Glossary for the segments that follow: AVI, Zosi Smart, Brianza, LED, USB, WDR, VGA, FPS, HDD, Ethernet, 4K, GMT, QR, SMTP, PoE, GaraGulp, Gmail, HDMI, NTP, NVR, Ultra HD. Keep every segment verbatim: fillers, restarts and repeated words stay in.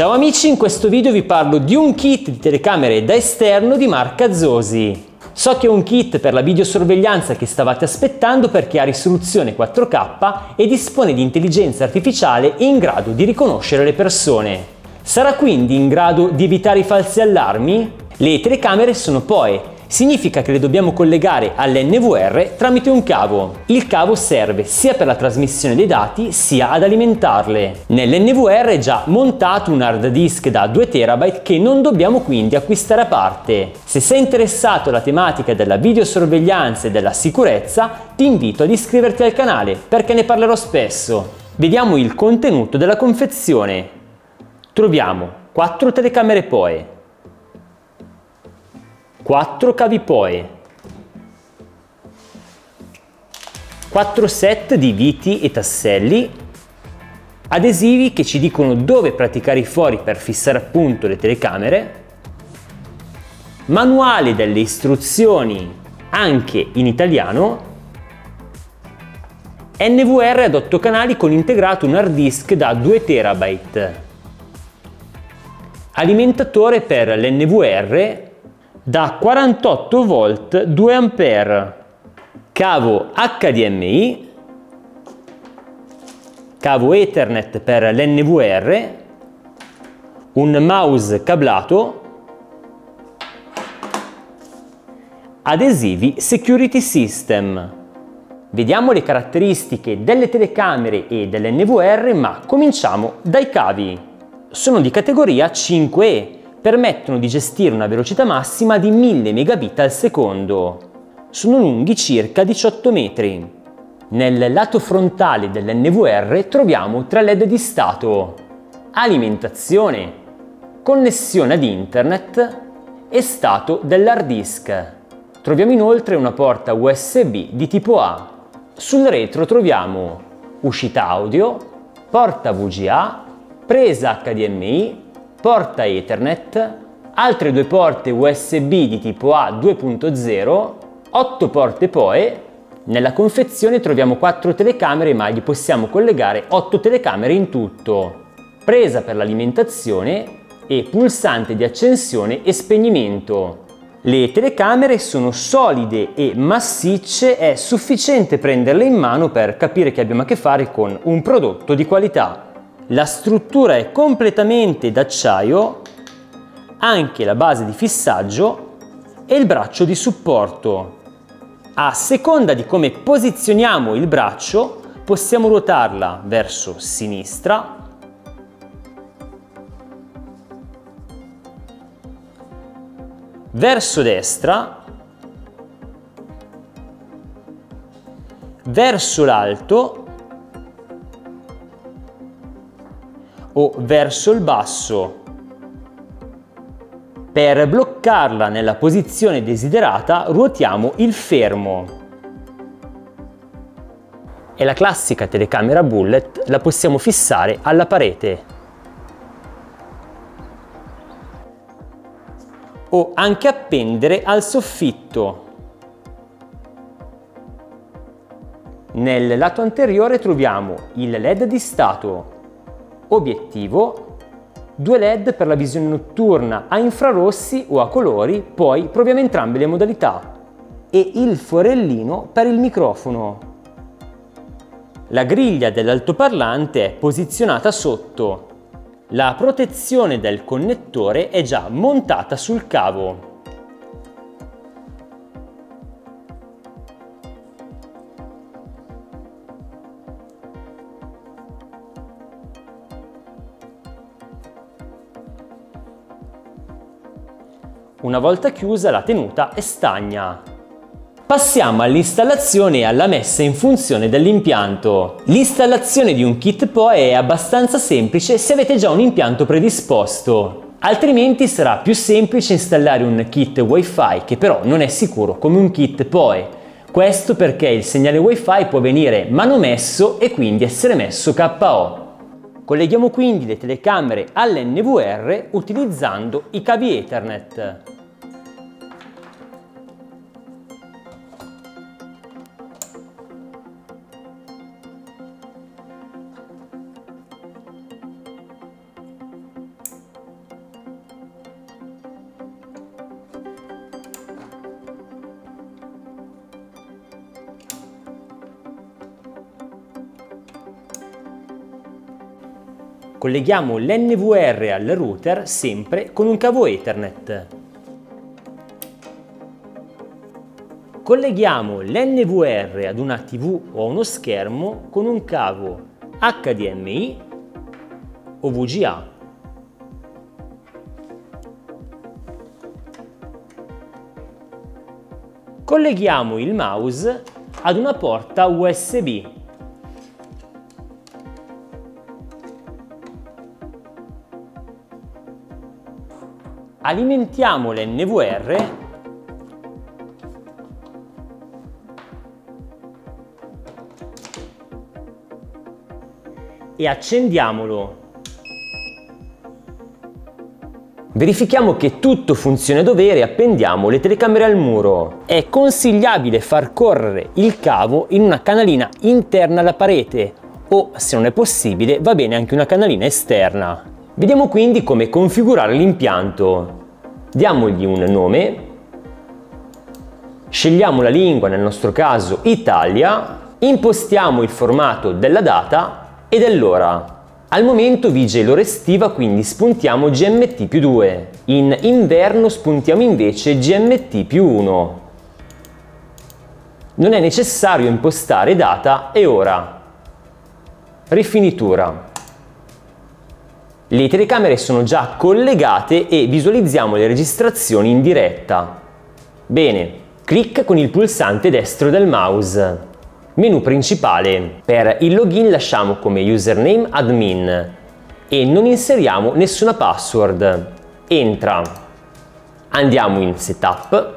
Ciao amici, in questo video vi parlo di un kit di telecamere da esterno di marca Zosi. So che è un kit per la videosorveglianza che stavate aspettando perché ha risoluzione quattro K e dispone di intelligenza artificiale in grado di riconoscere le persone. Sarà quindi in grado di evitare i falsi allarmi? Le telecamere sono P O E. Significa che le dobbiamo collegare all'N V R tramite un cavo. Il cavo serve sia per la trasmissione dei dati sia ad alimentarle. Nell'N V R è già montato un hard disk da due terabyte che non dobbiamo quindi acquistare a parte. Se sei interessato alla tematica della videosorveglianza e della sicurezza, ti invito ad iscriverti al canale perché ne parlerò spesso. Vediamo il contenuto della confezione. Troviamo quattro telecamere P O E, quattro cavi P O E, quattro set di viti e tasselli, adesivi che ci dicono dove praticare i fori per fissare appunto le telecamere, manuale delle istruzioni anche in italiano, N V R ad otto canali con integrato un hard disk da due terabyte, alimentatore per l'N V R da quarantotto volt due ampere, cavo H D M I, cavo Ethernet per l'N V R, un mouse cablato, adesivi Security System. Vediamo le caratteristiche delle telecamere e dell'N V R, ma cominciamo dai cavi. Sono di categoria cinque E. Permettono di gestire una velocità massima di mille megabit al secondo. Sono lunghi circa diciotto metri. Nel lato frontale dell'N V R troviamo tre L E D di stato, alimentazione, connessione ad internet e stato dell'hard disk. Troviamo inoltre una porta U S B di tipo A. Sul retro troviamo uscita audio, porta V G A, presa H D M I, porta Ethernet, altre due porte U S B di tipo A due punto zero, otto porte P O E. Nella confezione troviamo quattro telecamere, ma gli possiamo collegare otto telecamere in tutto. Presa per l'alimentazione e pulsante di accensione e spegnimento. Le telecamere sono solide e massicce, è sufficiente prenderle in mano per capire che abbiamo a che fare con un prodotto di qualità. La struttura è completamente d'acciaio, anche la base di fissaggio e il braccio di supporto. A seconda di come posizioniamo il braccio, possiamo ruotarla verso sinistra verso destra verso l'alto o verso il basso. Per bloccarla nella posizione desiderata ruotiamo il fermo. È la classica telecamera bullet, la possiamo fissare alla parete o anche appendere al soffitto. Nel lato anteriore troviamo il L E D di stato, obiettivo, due L E D per la visione notturna a infrarossi o a colori, poi proviamo entrambe le modalità, e il forellino per il microfono. La griglia dell'altoparlante è posizionata sotto. La protezione del connettore è già montata sul cavo. Una volta chiusa, la tenuta è stagna. Passiamo all'installazione e alla messa in funzione dell'impianto. L'installazione di un kit P O E è abbastanza semplice se avete già un impianto predisposto. Altrimenti sarà più semplice installare un kit Wi-Fi, che però non è sicuro come un kit P O E. Questo perché il segnale Wi-Fi può venire manomesso e quindi essere messo K O. Colleghiamo quindi le telecamere all'N V R utilizzando i cavi Ethernet. Colleghiamo l'N V R al router sempre con un cavo Ethernet. Colleghiamo l'N V R ad una tivù o a uno schermo con un cavo H D M I o V G A. Colleghiamo il mouse ad una porta U S B. Alimentiamo l'N V R e accendiamolo. Verifichiamo che tutto funzioni a dovere e appendiamo le telecamere al muro. È consigliabile far correre il cavo in una canalina interna alla parete o, se non è possibile, va bene anche una canalina esterna. Vediamo quindi come configurare l'impianto. Diamogli un nome, scegliamo la lingua, nel nostro caso Italia, impostiamo il formato della data e dell'ora. Al momento vige l'ora estiva, quindi spuntiamo G M T più due. In inverno spuntiamo invece G M T più uno. Non è necessario impostare data e ora. Rifinitura. Le telecamere sono già collegate e visualizziamo le registrazioni in diretta. Bene, clicca con il pulsante destro del mouse. Menu principale. Per il login lasciamo come username admin e non inseriamo nessuna password. Entra. Andiamo in setup,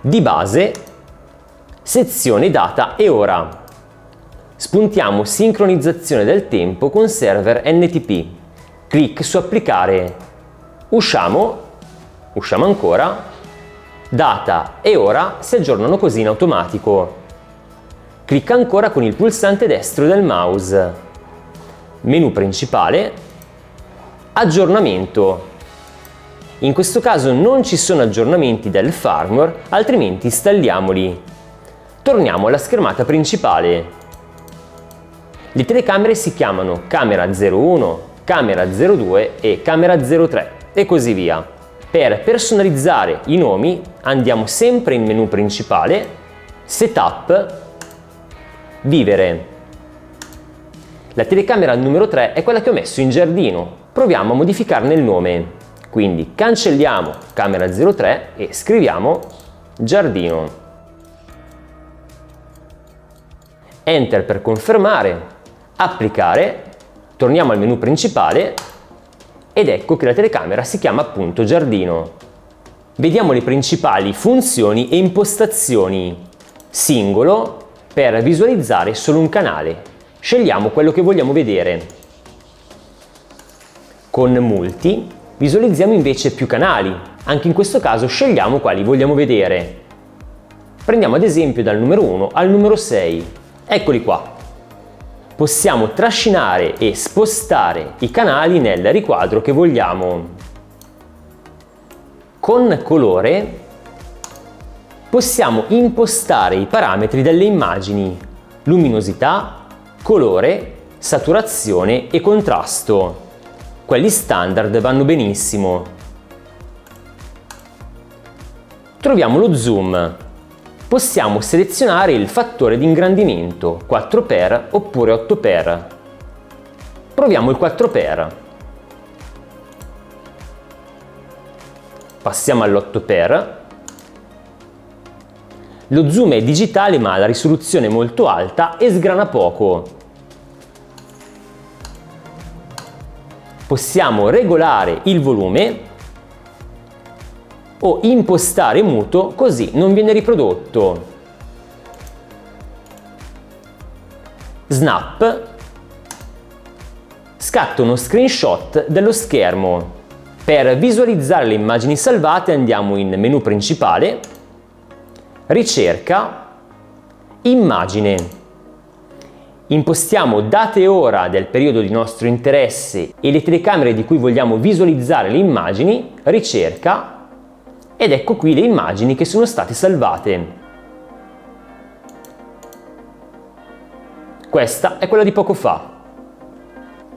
di base, sezione data e ora. Spuntiamo sincronizzazione del tempo con server N T P. Clic su applicare, usciamo, usciamo ancora, data e ora si aggiornano così in automatico. Clicca ancora con il pulsante destro del mouse, menu principale, aggiornamento. In questo caso non ci sono aggiornamenti del firmware, altrimenti installiamoli. Torniamo alla schermata principale. Le telecamere si chiamano camera zero uno, camera zero due e camera zero tre e così via. Per personalizzare i nomi andiamo sempre in menu principale, setup, vivere. La telecamera numero tre è quella che ho messo in giardino. Proviamo a modificarne il nome. Quindi cancelliamo camera zero tre e scriviamo giardino. Enter per confermare, applicare. Torniamo al menu principale ed ecco che la telecamera si chiama appunto giardino. Vediamo le principali funzioni e impostazioni. Singolo per visualizzare solo un canale. Scegliamo quello che vogliamo vedere. Con multi visualizziamo invece più canali. Anche in questo caso scegliamo quali vogliamo vedere. Prendiamo ad esempio dal numero uno al numero sei. Eccoli qua. Possiamo trascinare e spostare i canali nel riquadro che vogliamo. Con colore possiamo impostare i parametri delle immagini, luminosità, colore, saturazione e contrasto. Quelli standard vanno benissimo. Troviamo lo zoom. Possiamo selezionare il fattore di ingrandimento, quattro per oppure otto per. Proviamo il quattro per. Passiamo all'otto per. Lo zoom è digitale ma la risoluzione è molto alta e sgrana poco. Possiamo regolare il volume o impostare muto, così non viene riprodotto. Snap scatta uno screenshot dello schermo. Per visualizzare le immagini salvate andiamo in menu principale, ricerca, immagine. Impostiamo data e ora del periodo di nostro interesse e le telecamere di cui vogliamo visualizzare le immagini, ricerca. Ed ecco qui le immagini che sono state salvate. Questa è quella di poco fa.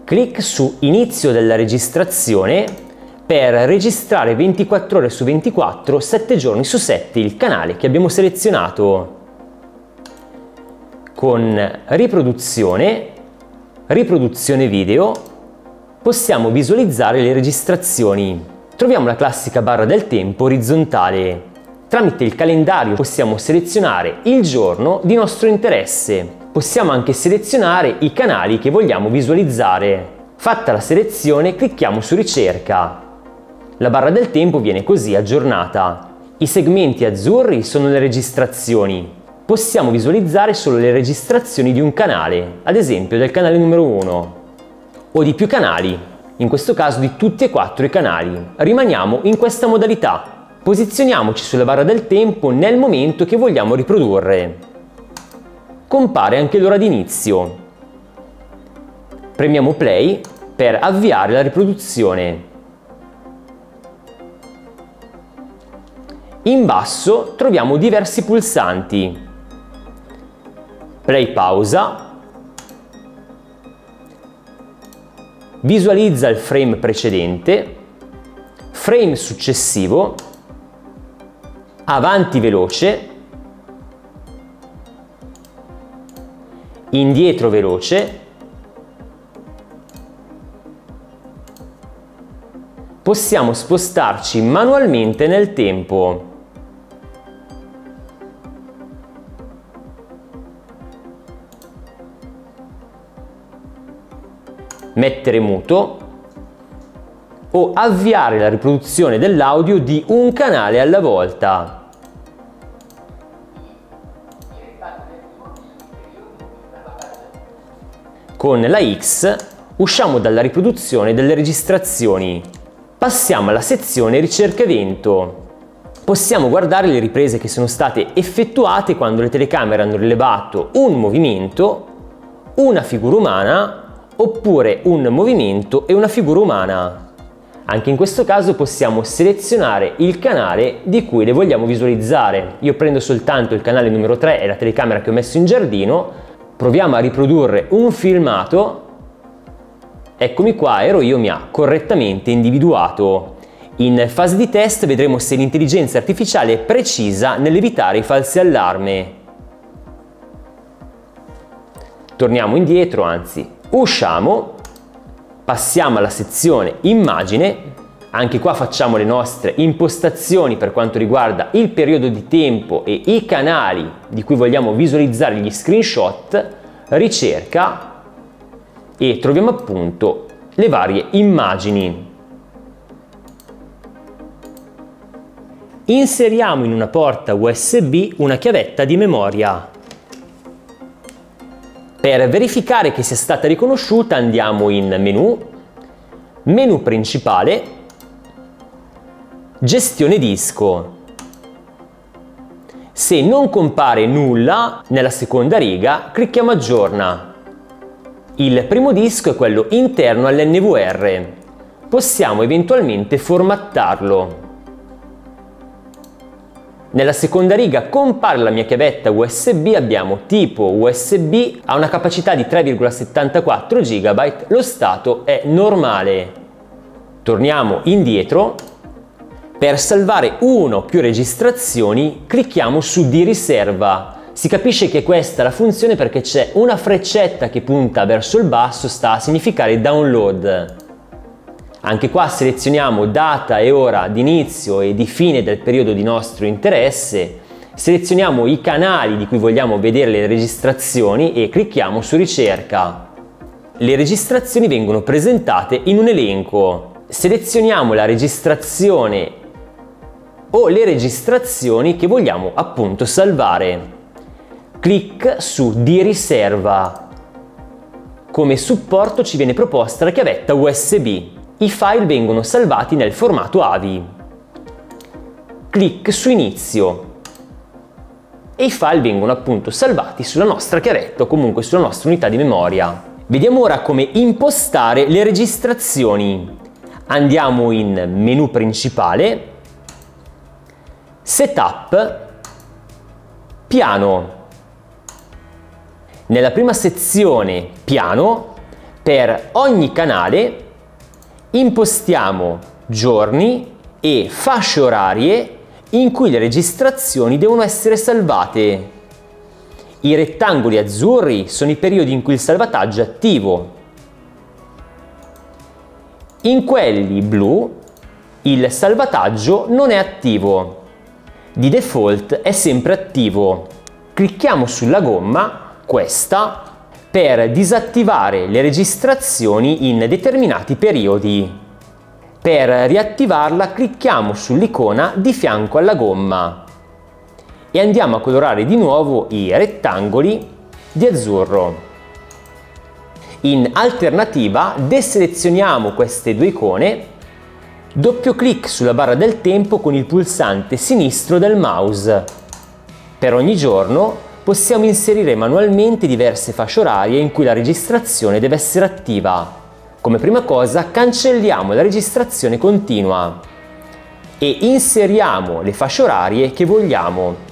clic su inizio della registrazione per registrare ventiquattro ore su ventiquattro, sette giorni su sette il canale che abbiamo selezionato con riproduzione, riproduzione video. Possiamo visualizzare le registrazioni. Troviamo la classica barra del tempo orizzontale. Tramite il calendario possiamo selezionare il giorno di nostro interesse. Possiamo anche selezionare i canali che vogliamo visualizzare. Fatta la selezione, clicchiamo su ricerca. La barra del tempo viene così aggiornata. I segmenti azzurri sono le registrazioni. Possiamo visualizzare solo le registrazioni di un canale, ad esempio del canale numero uno, o di più canali, in questo caso di tutti e quattro i canali. Rimaniamo in questa modalità. Posizioniamoci sulla barra del tempo nel momento che vogliamo riprodurre. Compare anche l'ora di inizio. Premiamo play per avviare la riproduzione. In basso troviamo diversi pulsanti. Play pausa. Visualizza il frame precedente, frame successivo, avanti veloce, indietro veloce. Possiamo spostarci manualmente nel tempo. Mettere muto o avviare la riproduzione dell'audio di un canale alla volta. Con la X usciamo dalla riproduzione delle registrazioni. Passiamo alla sezione ricerca evento. Possiamo guardare le riprese che sono state effettuate quando le telecamere hanno rilevato un movimento, una figura umana oppure un movimento e una figura umana. Anche in questo caso possiamo selezionare il canale di cui le vogliamo visualizzare. Io prendo soltanto il canale numero tre, è la telecamera che ho messo in giardino. Proviamo a riprodurre un filmato. Eccomi qua, ero io, mi ha correttamente individuato. In fase di test vedremo se l'intelligenza artificiale è precisa nell'evitare i falsi allarme. Torniamo indietro, anzi usciamo, passiamo alla sezione immagine. Anche qua facciamo le nostre impostazioni per quanto riguarda il periodo di tempo e i canali di cui vogliamo visualizzare gli screenshot. Ricerca e troviamo appunto le varie immagini. Inseriamo in una porta U S B una chiavetta di memoria. Per verificare che sia stata riconosciuta andiamo in menu, menu principale, gestione disco. Se non compare nulla nella seconda riga, clicchiamo aggiorna. Il primo disco è quello interno all'N V R. Possiamo eventualmente formattarlo. Nella seconda riga compare la mia chiavetta U S B, abbiamo tipo U S B, ha una capacità di tre virgola settantaquattro giga byte, lo stato è normale. Torniamo indietro. Per salvare uno o più registrazioni clicchiamo su di riserva. Si capisce che questa è la funzione perché c'è una freccetta che punta verso il basso, sta a significare download. Anche qua selezioniamo data e ora di inizio e di fine del periodo di nostro interesse, selezioniamo i canali di cui vogliamo vedere le registrazioni e clicchiamo su ricerca. Le registrazioni vengono presentate in un elenco. Selezioniamo la registrazione o le registrazioni che vogliamo appunto salvare. Clic su di riserva. Come supporto ci viene proposta la chiavetta U S B. I file vengono salvati nel formato A V I. Clic su inizio e i file vengono appunto salvati sulla nostra chiavetta o comunque sulla nostra unità di memoria. Vediamo ora come impostare le registrazioni. Andiamo in menu principale, setup, piano. Nella prima sezione piano per ogni canale impostiamo giorni e fasce orarie in cui le registrazioni devono essere salvate. I rettangoli azzurri sono i periodi in cui il salvataggio è attivo. In quelli blu il salvataggio non è attivo. Di default è sempre attivo. Clicchiamo sulla gomma, questa, per disattivare le registrazioni in determinati periodi. Per riattivarla clicchiamo sull'icona di fianco alla gomma e andiamo a colorare di nuovo i rettangoli di azzurro. In alternativa deselezioniamo queste due icone, doppio clic sulla barra del tempo con il pulsante sinistro del mouse. Per ogni giorno possiamo inserire manualmente diverse fasce orarie in cui la registrazione deve essere attiva. Come prima cosa cancelliamo la registrazione continua e inseriamo le fasce orarie che vogliamo.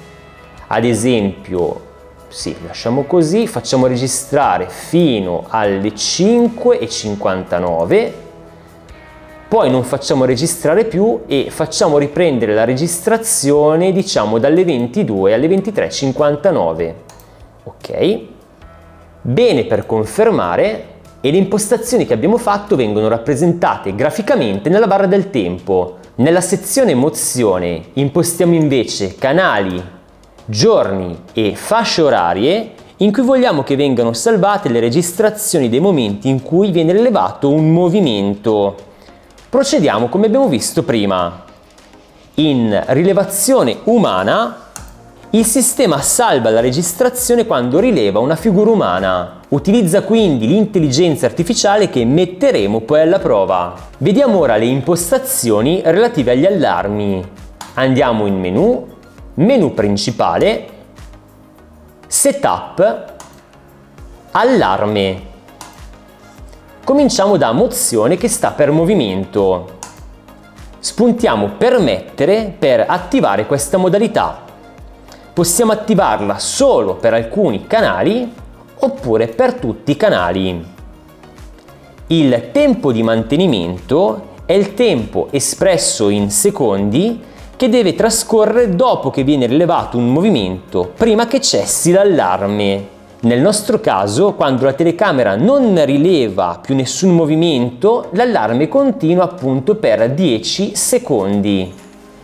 Ad esempio, sì, lasciamo così, facciamo registrare fino alle cinque e cinquantanove, poi non facciamo registrare più e facciamo riprendere la registrazione, diciamo, dalle ventidue alle ventitré e cinquantanove. Ok, bene per confermare, e le impostazioni che abbiamo fatto vengono rappresentate graficamente nella barra del tempo. Nella sezione mozione impostiamo invece canali, giorni e fasce orarie in cui vogliamo che vengano salvate le registrazioni dei momenti in cui viene rilevato un movimento. Procediamo come abbiamo visto prima. In rilevazione umana il sistema salva la registrazione quando rileva una figura umana. Utilizza quindi l'intelligenza artificiale che metteremo poi alla prova. Vediamo ora le impostazioni relative agli allarmi. Andiamo in menu, menu principale, setup, allarme. Cominciamo da mozione, che sta per movimento. Spuntiamo permettere per attivare questa modalità. Possiamo attivarla solo per alcuni canali oppure per tutti i canali. Il tempo di mantenimento è il tempo espresso in secondi che deve trascorrere dopo che viene rilevato un movimento, prima che cessi l'allarme. Nel nostro caso, quando la telecamera non rileva più nessun movimento, l'allarme continua appunto per dieci secondi.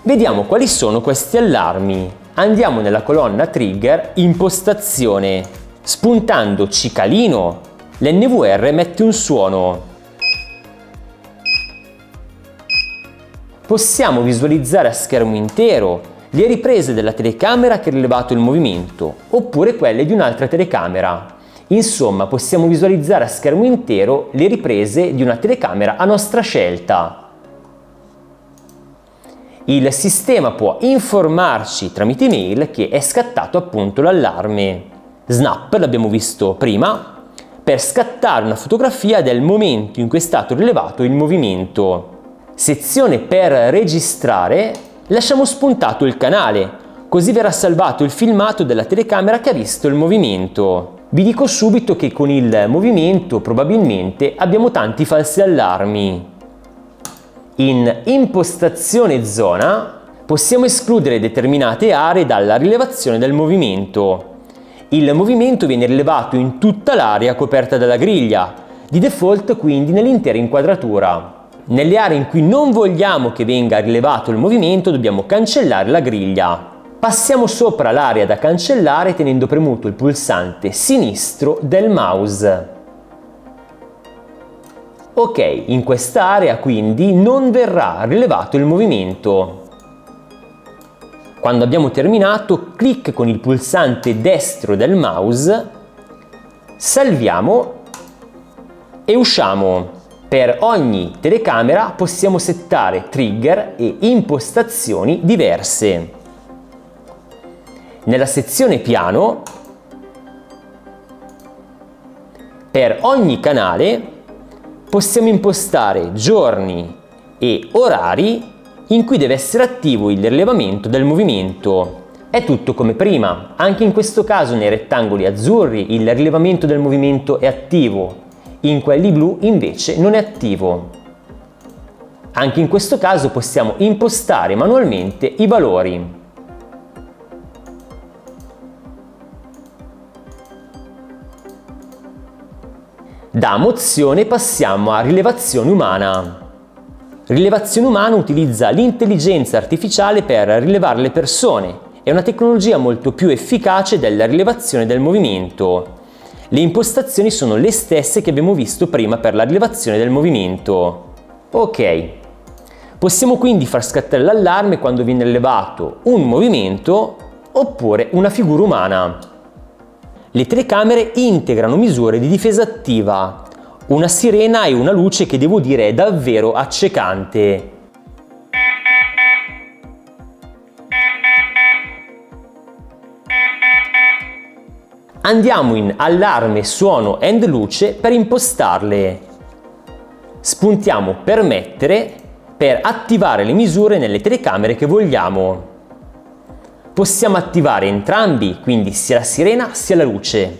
Vediamo quali sono questi allarmi. Andiamo nella colonna trigger impostazione, spuntando cicalino l'N V R emette un suono. Possiamo visualizzare a schermo intero le riprese della telecamera che ha rilevato il movimento oppure quelle di un'altra telecamera. Insomma, possiamo visualizzare a schermo intero le riprese di una telecamera a nostra scelta. Il sistema può informarci tramite email che è scattato appunto l'allarme. Snap l'abbiamo visto prima, per scattare una fotografia del momento in cui è stato rilevato il movimento. Sezione per registrare, lasciamo spuntato il canale, così verrà salvato il filmato della telecamera che ha visto il movimento. Vi dico subito che con il movimento probabilmente abbiamo tanti falsi allarmi. In impostazione zona possiamo escludere determinate aree dalla rilevazione del movimento. Il movimento viene rilevato in tutta l'area coperta dalla griglia, di default quindi nell'intera inquadratura. Nelle aree in cui non vogliamo che venga rilevato il movimento dobbiamo cancellare la griglia. Passiamo sopra l'area da cancellare tenendo premuto il pulsante sinistro del mouse. Ok, in quest'area quindi non verrà rilevato il movimento. Quando abbiamo terminato, clic con il pulsante destro del mouse, salviamo e usciamo. Per ogni telecamera possiamo settare trigger e impostazioni diverse. Nella sezione piano, per ogni canale possiamo impostare giorni e orari in cui deve essere attivo il rilevamento del movimento. È tutto come prima, anche in questo caso nei rettangoli azzurri il rilevamento del movimento è attivo in quelli blu invece non è attivo. Anche in questo caso possiamo impostare manualmente i valori. Da mozione passiamo a rilevazione umana. Rilevazione umana utilizza l'intelligenza artificiale per rilevare le persone. È una tecnologia molto più efficace della rilevazione del movimento. Le impostazioni sono le stesse che abbiamo visto prima per la rilevazione del movimento. Ok. Possiamo quindi far scattare l'allarme quando viene rilevato un movimento oppure una figura umana. Le telecamere integrano misure di difesa attiva, una sirena e una luce che devo dire è davvero accecante. Andiamo in allarme, suono e luce per impostarle. Spuntiamo permettere per attivare le misure nelle telecamere che vogliamo. Possiamo attivare entrambi, quindi sia la sirena sia la luce.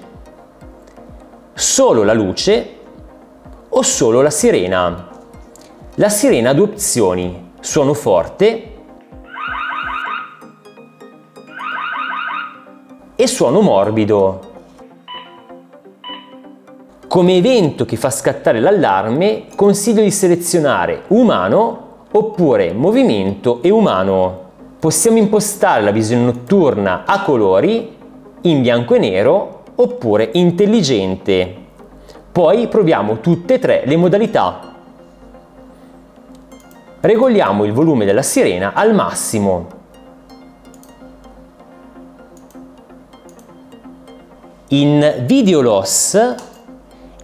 Solo la luce o solo la sirena. La sirena ha due opzioni: suono forte e suono morbido. Come evento che fa scattare l'allarme, consiglio di selezionare umano oppure movimento e umano. Possiamo impostare la visione notturna a colori, in bianco e nero oppure intelligente. Poi proviamo tutte e tre le modalità. Regoliamo il volume della sirena al massimo. In video loss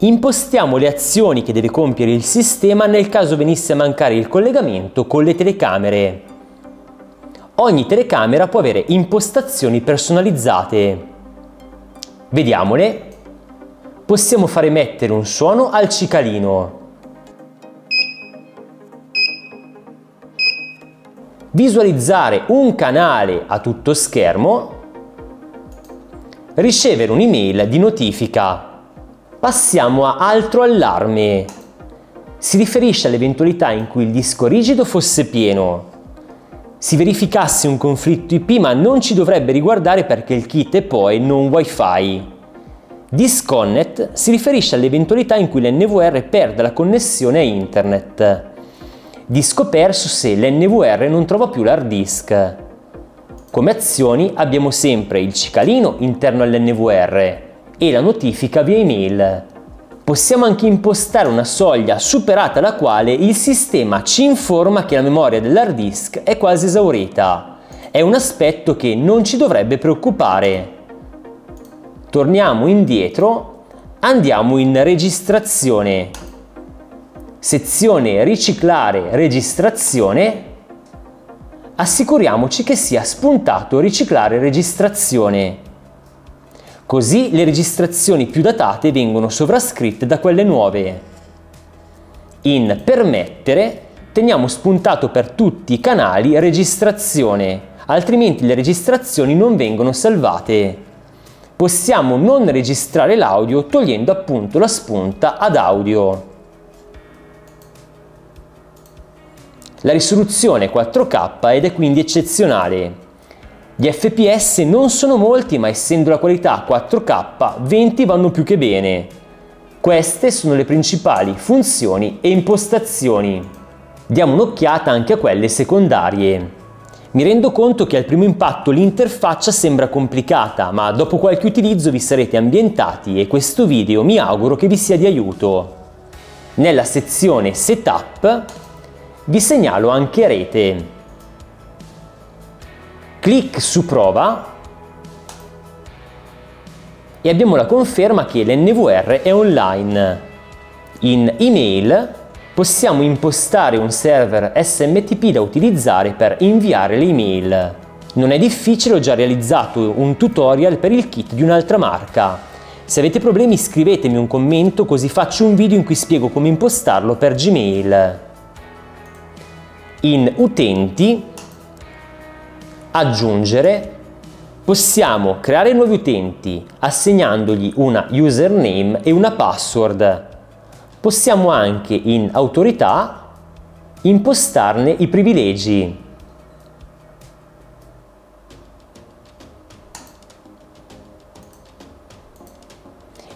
impostiamo le azioni che deve compiere il sistema nel caso venisse a mancare il collegamento con le telecamere. Ogni telecamera può avere impostazioni personalizzate. Vediamole. Possiamo far emettere un suono al cicalino. Visualizzare un canale a tutto schermo. Ricevere un'email di notifica. Passiamo a altro allarme. Si riferisce all'eventualità in cui il disco rigido fosse pieno. Si verificasse un conflitto I P, ma non ci dovrebbe riguardare perché il kit è P O E non Wi-Fi. Disconnect si riferisce all'eventualità in cui l'N V R perda la connessione a internet. Disco perso se l'N V R non trova più l'hard disk. Come azioni abbiamo sempre il cicalino interno all'N V R e la notifica via email. Possiamo anche impostare una soglia superata la quale il sistema ci informa che la memoria dell'hard disk è quasi esaurita. È un aspetto che non ci dovrebbe preoccupare. Torniamo indietro, andiamo in registrazione. Sezione riciclare registrazione. Assicuriamoci che sia spuntato riciclare registrazione. Così le registrazioni più datate vengono sovrascritte da quelle nuove. In permettere teniamo spuntato per tutti i canali registrazione, altrimenti le registrazioni non vengono salvate. Possiamo non registrare l'audio togliendo appunto la spunta ad audio. La risoluzione è quattro K ed è quindi eccezionale. Gli F P S non sono molti, ma essendo la qualità quattro K, venti vanno più che bene. Queste sono le principali funzioni e impostazioni. Diamo un'occhiata anche a quelle secondarie. Mi rendo conto che al primo impatto l'interfaccia sembra complicata, ma dopo qualche utilizzo vi sarete ambientati e questo video mi auguro che vi sia di aiuto. Nella sezione Setup vi segnalo anche rete. Clic su prova e abbiamo la conferma che l'N V R è online. In email possiamo impostare un server S M T P da utilizzare per inviare le email. Non è difficile, ho già realizzato un tutorial per il kit di un'altra marca. Se avete problemi scrivetemi un commento così faccio un video in cui spiego come impostarlo per Gmail. In utenti aggiungere, possiamo creare nuovi utenti assegnandogli una username e una password. Possiamo anche in autorità impostarne i privilegi.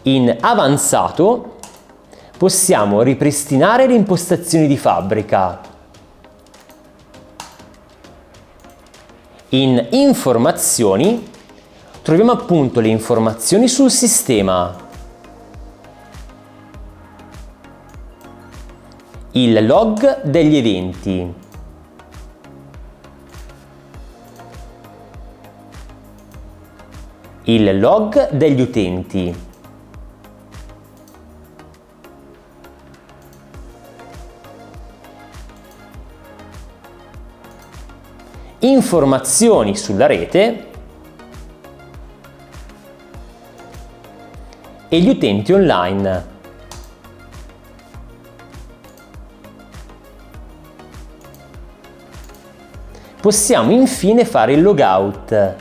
In avanzato possiamo ripristinare le impostazioni di fabbrica. In informazioni troviamo appunto le informazioni sul sistema, il log degli eventi, il log degli utenti, informazioni sulla rete e gli utenti online. Possiamo infine fare il logout.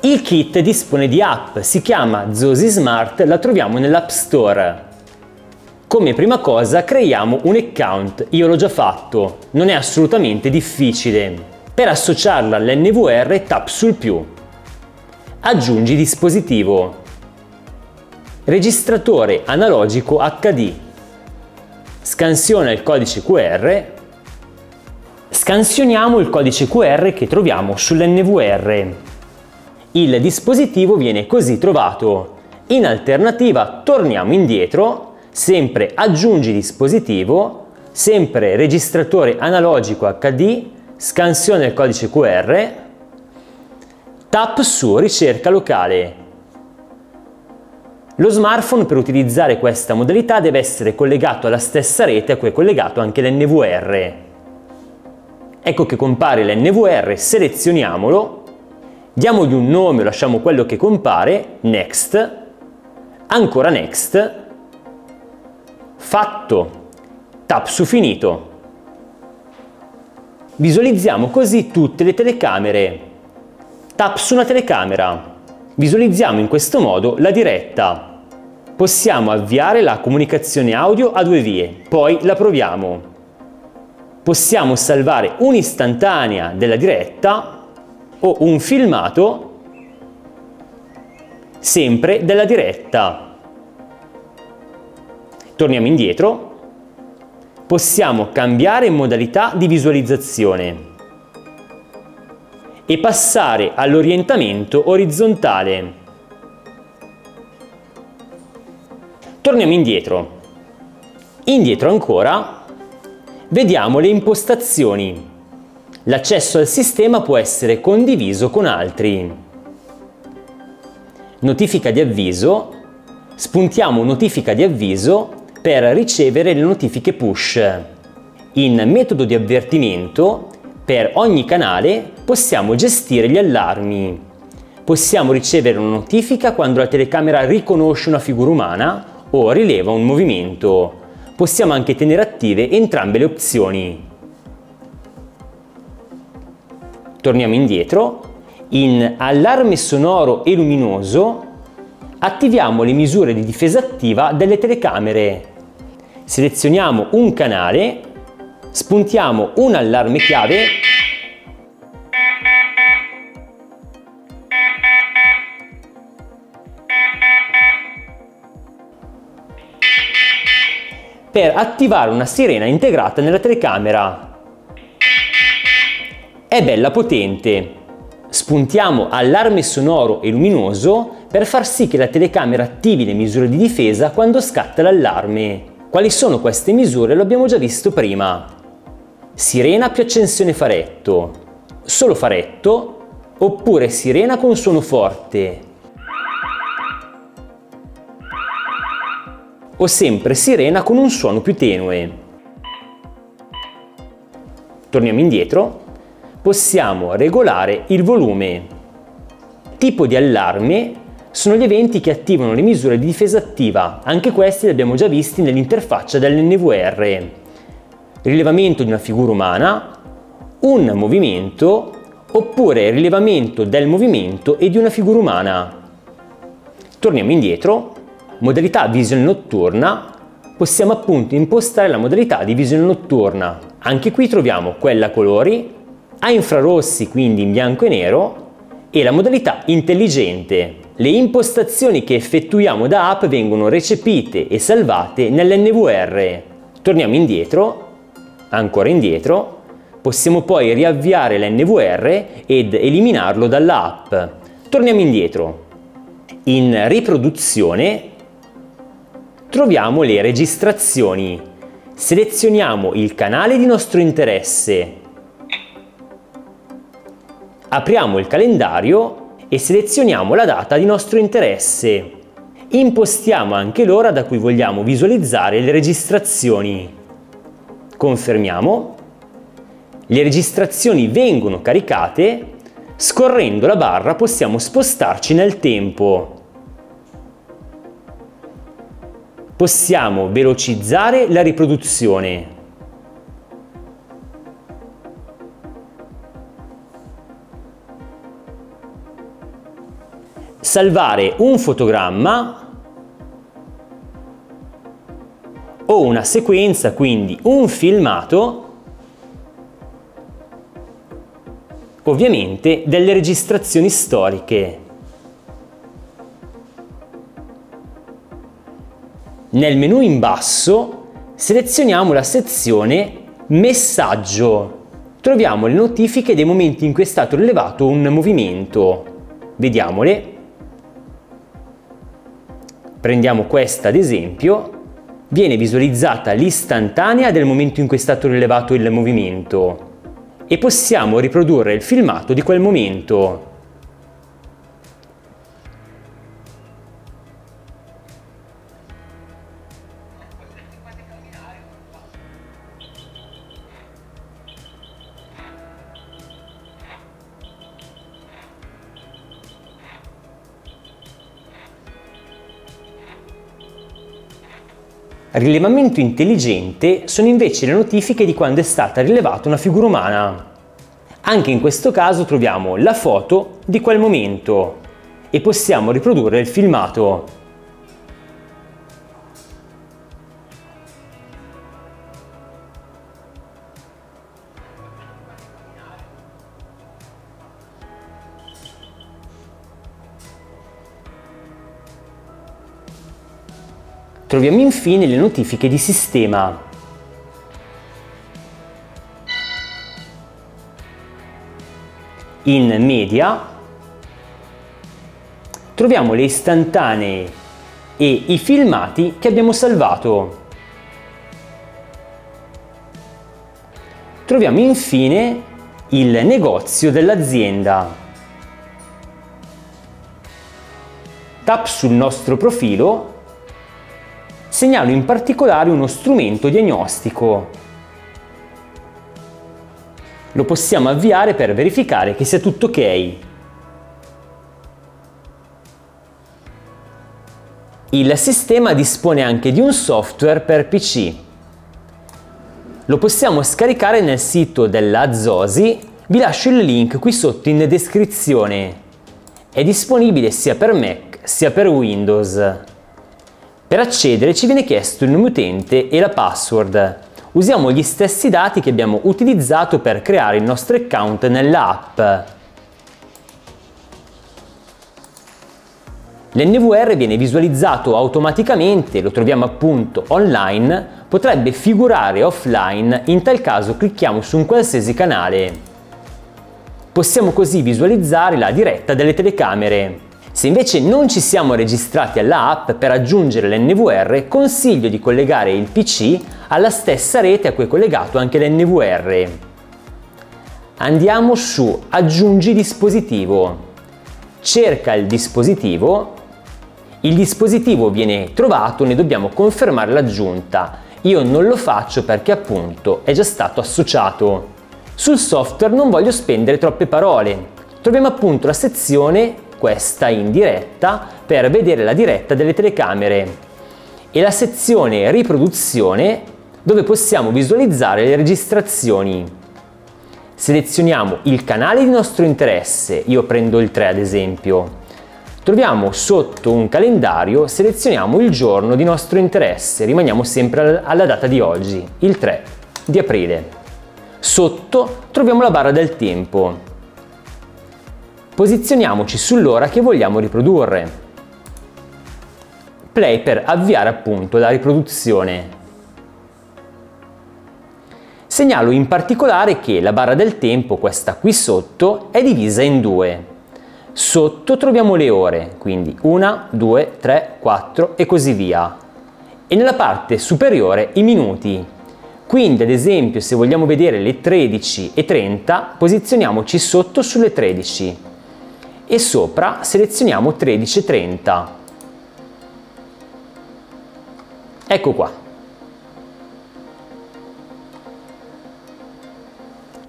Il kit dispone di app, si chiama Zosi Smart, la troviamo nell'App Store. Come prima cosa creiamo un account, io l'ho già fatto, non è assolutamente difficile. Per associarla all'N V R tap sul più. Aggiungi dispositivo. Registratore analogico H D. Scansiona il codice Q R, scansioniamo il codice Q R che troviamo sull'N V R. Il dispositivo viene così trovato. In alternativa torniamo indietro, sempre aggiungi dispositivo, sempre registratore analogico H D, scansiona il codice Q R, tap su ricerca locale. Lo smartphone per utilizzare questa modalità deve essere collegato alla stessa rete a cui è collegato anche l'N V R. Ecco che compare l'N V R, selezioniamolo, diamogli un nome o lasciamo quello che compare, Next, ancora Next, fatto, tap su Finito. Visualizziamo così tutte le telecamere, tap su una telecamera. Visualizziamo in questo modo la diretta. Possiamo avviare la comunicazione audio a due vie, poi la proviamo. Possiamo salvare un'istantanea della diretta o un filmato sempre della diretta. Torniamo indietro. Possiamo cambiare modalità di visualizzazione e passare all'orientamento orizzontale. Torniamo indietro. Indietro ancora, vediamo le impostazioni. L'accesso al sistema può essere condiviso con altri. Notifica di avviso. Spuntiamo notifica di avviso per ricevere le notifiche push. In metodo di avvertimento, per ogni canale possiamo gestire gli allarmi. Possiamo ricevere una notifica quando la telecamera riconosce una figura umana o rileva un movimento. Possiamo anche tenere attive entrambe le opzioni. Torniamo indietro. In allarme sonoro e luminoso attiviamo le misure di difesa attiva delle telecamere. Selezioniamo un canale. Spuntiamo un allarme chiave per attivare una sirena integrata nella telecamera. È bella potente. Spuntiamo allarme sonoro e luminoso per far sì che la telecamera attivi le misure di difesa quando scatta l'allarme. Quali sono queste misure? Lo abbiamo già visto prima. Sirena più accensione faretto, solo faretto, oppure sirena con suono forte, o sempre sirena con un suono più tenue. Torniamo indietro, possiamo regolare il volume. Tipo di allarme sono gli eventi che attivano le misure di difesa attiva, anche questi li abbiamo già visti nell'interfaccia dell'N V R. Rilevamento di una figura umana, un movimento, oppure rilevamento del movimento e di una figura umana. Torniamo indietro, modalità visione notturna, possiamo appunto impostare la modalità di visione notturna. Anche qui troviamo quella a colori, a infrarossi quindi in bianco e nero e la modalità intelligente. Le impostazioni che effettuiamo da app vengono recepite e salvate nell'N V R. Torniamo indietro, ancora indietro, possiamo poi riavviare l'N V R ed eliminarlo dall'app. Torniamo indietro. In riproduzione troviamo le registrazioni. Selezioniamo il canale di nostro interesse. Apriamo il calendario e selezioniamo la data di nostro interesse. Impostiamo anche l'ora da cui vogliamo visualizzare le registrazioni. Confermiamo. Le registrazioni vengono caricate. Scorrendo la barra possiamo spostarci nel tempo. Possiamo velocizzare la riproduzione. Salvare un fotogramma o una sequenza, quindi un filmato, ovviamente delle registrazioni storiche. Nel menu in basso selezioniamo la sezione Messaggio. Troviamo le notifiche dei momenti in cui è stato rilevato un movimento. Vediamole. Prendiamo questa ad esempio, viene visualizzata l'istantanea del momento in cui è stato rilevato il movimento e possiamo riprodurre il filmato di quel momento. Rilevamento intelligente sono invece le notifiche di quando è stata rilevata una figura umana. Anche in questo caso troviamo la foto di quel momento e possiamo riprodurre il filmato. Troviamo infine le notifiche di sistema. In media troviamo le istantanee e i filmati che abbiamo salvato. Troviamo infine il negozio dell'azienda. Tap sul nostro profilo. Segnalo in particolare uno strumento diagnostico. Lo possiamo avviare per verificare che sia tutto ok. Il sistema dispone anche di un software per P C. Lo possiamo scaricare nel sito della Zosi, vi lascio il link qui sotto in descrizione. È disponibile sia per Mac sia per Windows. Per accedere ci viene chiesto il nome utente e la password. Usiamo gli stessi dati che abbiamo utilizzato per creare il nostro account nell'app. L'N V R viene visualizzato automaticamente, lo troviamo appunto online, potrebbe figurare offline, in tal caso clicchiamo su un qualsiasi canale. Possiamo così visualizzare la diretta delle telecamere. Se invece non ci siamo registrati alla app, per aggiungere l'N V R consiglio di collegare il P C alla stessa rete a cui è collegato anche l'N V R. Andiamo su Aggiungi dispositivo, cerca il dispositivo, il dispositivo viene trovato, ne dobbiamo confermare l'aggiunta. Io non lo faccio perché appunto è già stato associato. Sul software non voglio spendere troppe parole, troviamo appunto la sezione questa in diretta per vedere la diretta delle telecamere e la sezione riproduzione dove possiamo visualizzare le registrazioni. Selezioniamo il canale di nostro interesse, io prendo il tre ad esempio, troviamo sotto un calendario, selezioniamo il giorno di nostro interesse, rimaniamo sempre alla data di oggi, il tre di aprile. Sotto troviamo la barra del tempo, posizioniamoci sull'ora che vogliamo riprodurre, play per avviare appunto la riproduzione. Segnalo in particolare che la barra del tempo, questa qui sotto, è divisa in due. Sotto troviamo le ore, quindi uno, due, tre, quattro e così via. E nella parte superiore i minuti. Quindi ad esempio se vogliamo vedere le tredici e trenta posizioniamoci sotto sulle tredici e sopra selezioniamo tredici e trenta. Ecco qua.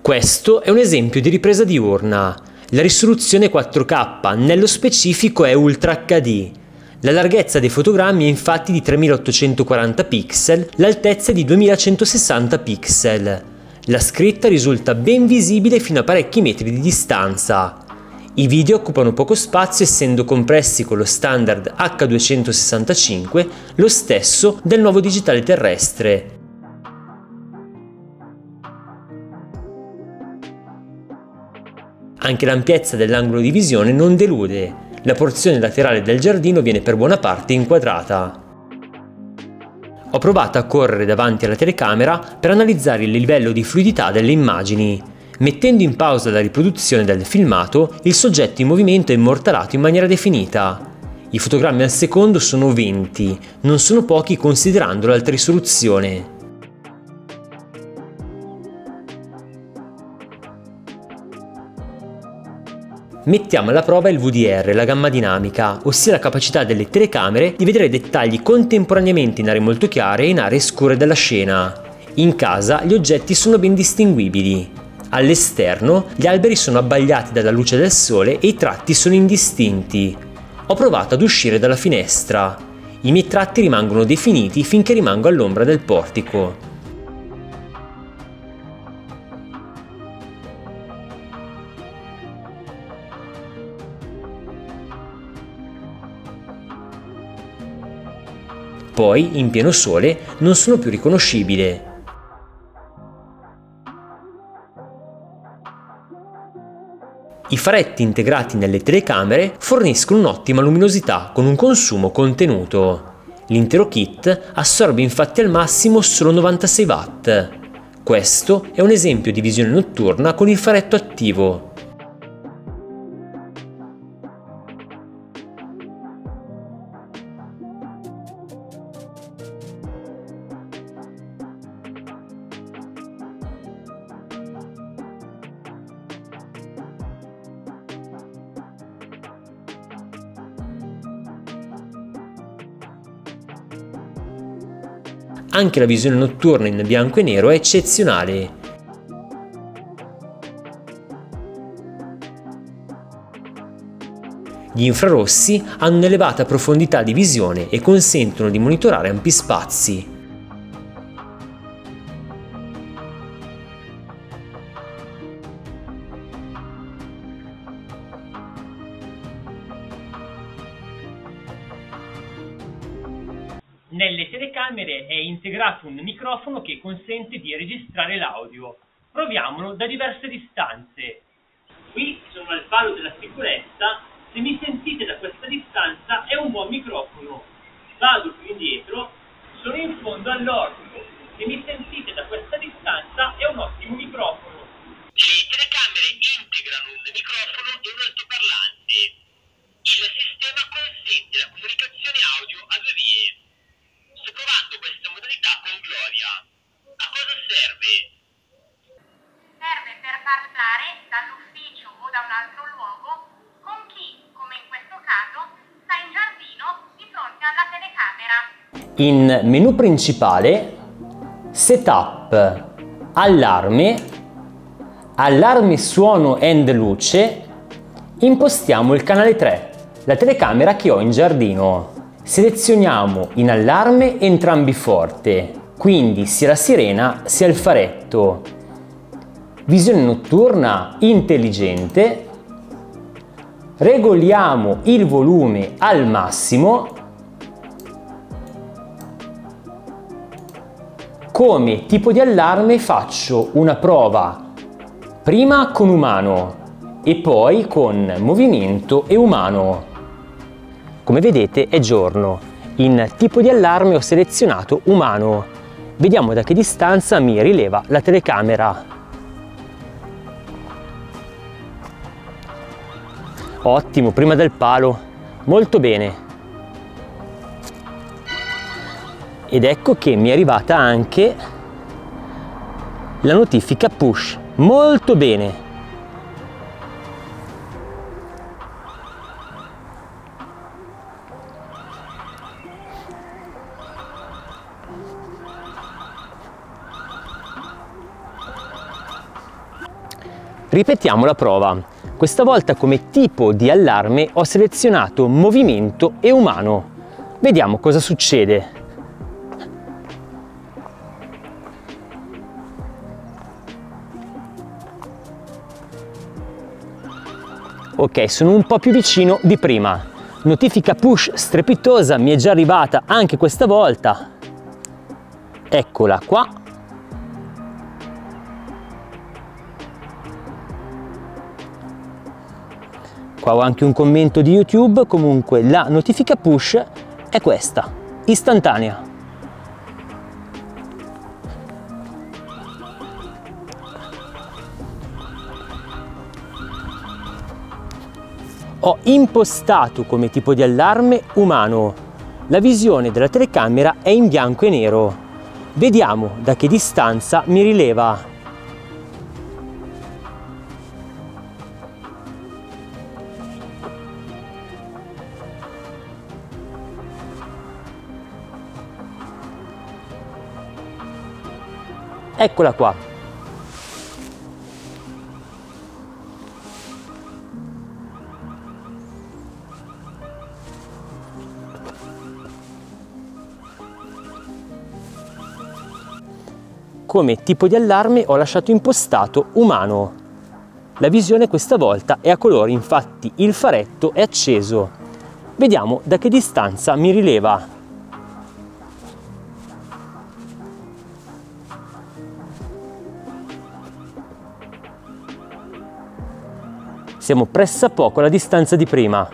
Questo è un esempio di ripresa diurna. La risoluzione quattro K, nello specifico è Ultra acca di. La larghezza dei fotogrammi è infatti di tremilaottocentoquaranta pixel, l'altezza è di duemilacentosessanta pixel. La scritta risulta ben visibile fino a parecchi metri di distanza. I video occupano poco spazio essendo compressi con lo standard H duecentosessantacinque, lo stesso del nuovo digitale terrestre. Anche l'ampiezza dell'angolo di visione non delude, la porzione laterale del giardino viene per buona parte inquadrata. Ho provato a correre davanti alla telecamera per analizzare il livello di fluidità delle immagini. Mettendo in pausa la riproduzione del filmato, il soggetto in movimento è immortalato in maniera definita. I fotogrammi al secondo sono venti, non sono pochi considerando l'alta risoluzione. Mettiamo alla prova il vu di erre, la gamma dinamica, ossia la capacità delle telecamere di vedere dettagli contemporaneamente in aree molto chiare e in aree scure della scena. In casa gli oggetti sono ben distinguibili. All'esterno gli alberi sono abbagliati dalla luce del sole e i tratti sono indistinti. Ho provato ad uscire dalla finestra. I miei tratti rimangono definiti finché rimango all'ombra del portico. Poi, in pieno sole, non sono più riconoscibile. I faretti integrati nelle telecamere forniscono un'ottima luminosità con un consumo contenuto. L'intero kit assorbe infatti al massimo solo novantasei watt. Questo è un esempio di visione notturna con il faretto attivo. Anche la visione notturna in bianco e nero è eccezionale. Gli infrarossi hanno un'elevata profondità di visione e consentono di monitorare ampi spazi. Nelle telecamere è integrato un microfono che consente di registrare l'audio. Proviamolo da diverse distanze. Qui sono al palo della sicurezza, se mi sentite da questa distanza è un buon microfono. Vado più indietro, sono in fondo all'orto, se mi sentite da questa distanza è un ottimo microfono. Le telecamere integrano un microfono e un altoparlante. Il sistema consente la comunicazione audio a due vie. Sto provando questa modalità con Gloria. A cosa serve? Serve per parlare dall'ufficio o da un altro luogo con chi, come in questo caso, sta in giardino di fronte alla telecamera. In menu principale, setup, allarme, allarme suono and luce, impostiamo il canale tre, la telecamera che ho in giardino. Selezioniamo in allarme entrambi forte, quindi sia la sirena sia il faretto. Visione notturna intelligente, regoliamo il volume al massimo . Come tipo di allarme faccio una prova prima con umano e poi con movimento e umano. Come vedete è giorno. In tipo di allarme ho selezionato umano. Vediamo da che distanza mi rileva la telecamera. Ottimo, prima del palo. Molto bene. Ed ecco che mi è arrivata anche la notifica push. Molto bene. Ripetiamo la prova. Questa volta come tipo di allarme ho selezionato movimento e umano. Vediamo cosa succede. Ok, sono un po' più vicino di prima. Notifica push strepitosa, mi è già arrivata anche questa volta. Eccola qua. Qua ho anche un commento di YouTube, comunque la notifica push è questa, istantanea. Ho impostato come tipo di allarme umano. La visione della telecamera è in bianco e nero. Vediamo da che distanza mi rileva. Eccola qua. Come tipo di allarme ho lasciato impostato umano. La visione questa volta è a colori, infatti il faretto è acceso. Vediamo da che distanza mi rileva. Siamo pressappoco alla distanza di prima.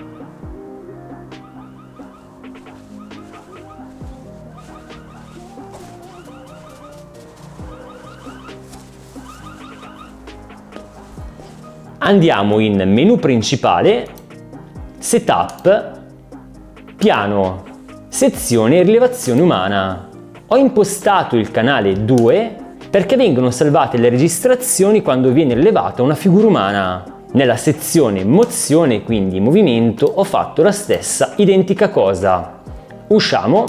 Andiamo in menu principale, setup, piano, sezione e rilevazione umana. Ho impostato il canale due perché vengono salvate le registrazioni quando viene rilevata una figura umana. Nella sezione mozione, quindi movimento, ho fatto la stessa identica cosa. Usciamo.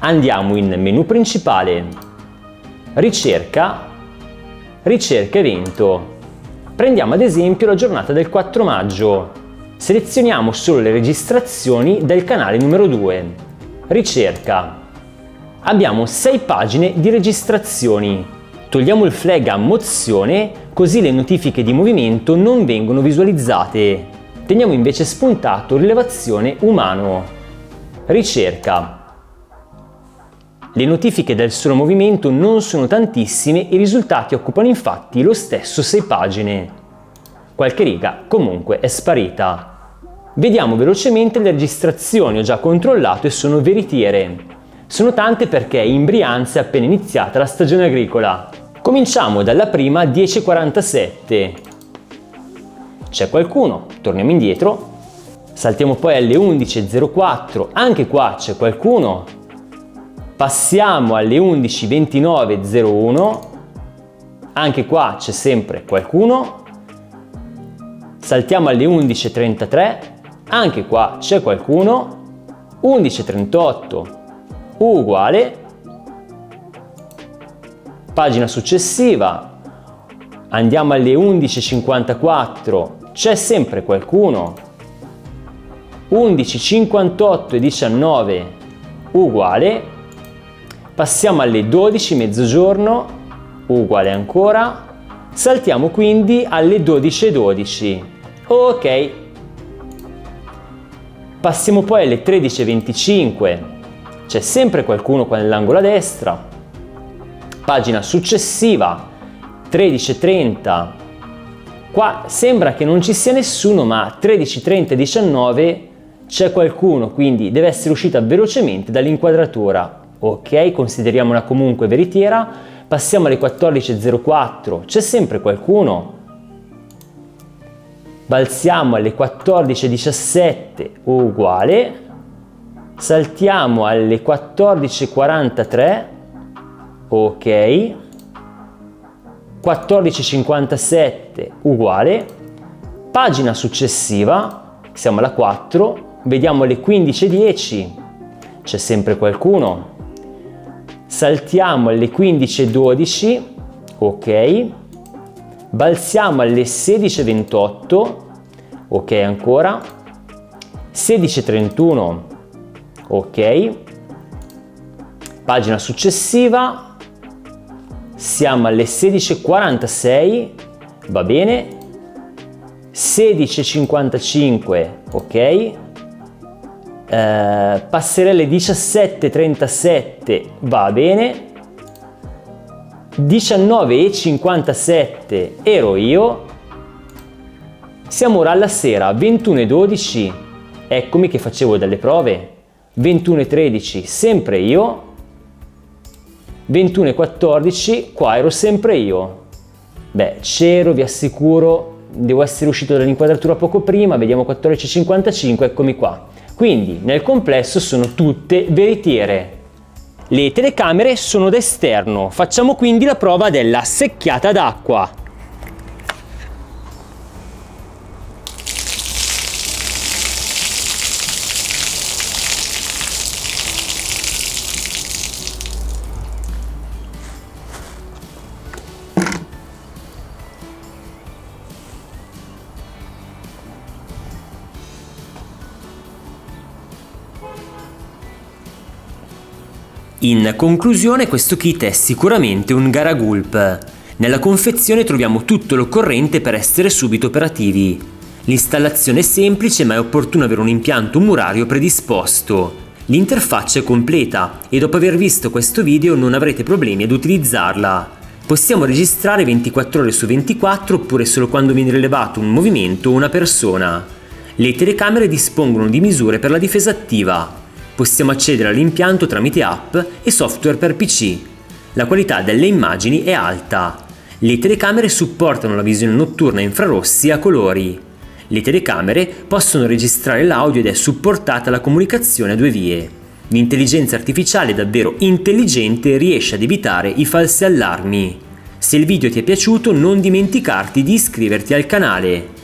Andiamo in menu principale, ricerca, ricerca evento. Prendiamo ad esempio la giornata del quattro maggio. Selezioniamo solo le registrazioni del canale numero due. Ricerca. Abbiamo sei pagine di registrazioni. Togliamo il flag a mozione, così le notifiche di movimento non vengono visualizzate. Teniamo invece spuntato rilevazione umano. Ricerca. Le notifiche del solo movimento non sono tantissime, i risultati occupano infatti lo stesso sei pagine. Qualche riga comunque è sparita. Vediamo velocemente le registrazioni, ho già controllato e sono veritiere. Sono tante perché in Brianza è appena iniziata la stagione agricola. Cominciamo dalla prima dieci e quarantasette. C'è qualcuno, torniamo indietro. Saltiamo poi alle undici e zero quattro, anche qua c'è qualcuno. Passiamo alle undici e ventinove e zero uno, anche qua c'è sempre qualcuno. Saltiamo alle undici e trentatré, anche qua c'è qualcuno. undici e trentotto, uguale. Pagina successiva, andiamo alle undici e cinquantaquattro, c'è sempre qualcuno. undici e cinquantotto e diciannove, uguale. Passiamo alle dodici, mezzogiorno, uguale ancora. Saltiamo quindi alle dodici e dodici. Ok. Passiamo poi alle tredici e venticinque. C'è sempre qualcuno qua nell'angolo a destra. Pagina successiva, tredici e trenta. Qua sembra che non ci sia nessuno, ma tredici e trenta e diciannove c'è qualcuno, quindi deve essere uscita velocemente dall'inquadratura. Ok, consideriamola comunque veritiera. Passiamo alle quattordici e zero quattro, c'è sempre qualcuno. Balziamo alle quattordici e diciassette, uguale. Saltiamo alle quattordici e quarantatré, ok. quattordici e cinquantasette, uguale. Pagina successiva, siamo alla quattro. Vediamo le quindici e dieci, c'è sempre qualcuno. Saltiamo alle quindici e dodici, ok. Balziamo alle sedici e ventotto, ok ancora. sedici e trentuno, ok. Pagina successiva, siamo alle sedici e quarantasei, va bene. sedici e cinquantacinque, ok. Eh, passerelle diciassette e trentasette, va bene. diciannove e cinquantasette ero io. Siamo ora alla sera, ventuno e dodici, eccomi che facevo delle prove. Ventuno e tredici, sempre io. Ventuno e quattordici, qua ero sempre io. Beh, c'ero, vi assicuro, devo essere uscito dall'inquadratura poco prima. Vediamo, quattordici e cinquantacinque, eccomi qua. Quindi nel complesso sono tutte veritiere. Le telecamere sono d'esterno, facciamo quindi la prova della secchiata d'acqua. In conclusione, questo kit è sicuramente un garagulp. Nella confezione troviamo tutto l'occorrente per essere subito operativi. L'installazione è semplice, ma è opportuno avere un impianto murario predisposto. L'interfaccia è completa e dopo aver visto questo video non avrete problemi ad utilizzarla. Possiamo registrare ventiquattro ore su ventiquattro oppure solo quando viene rilevato un movimento o una persona. Le telecamere dispongono di misure per la difesa attiva. Possiamo accedere all'impianto tramite app e software per P C. La qualità delle immagini è alta. Le telecamere supportano la visione notturna infrarossi a colori. Le telecamere possono registrare l'audio ed è supportata la comunicazione a due vie. L'intelligenza artificiale davvero intelligente e riesce ad evitare i falsi allarmi. Se il video ti è piaciuto, non dimenticarti di iscriverti al canale.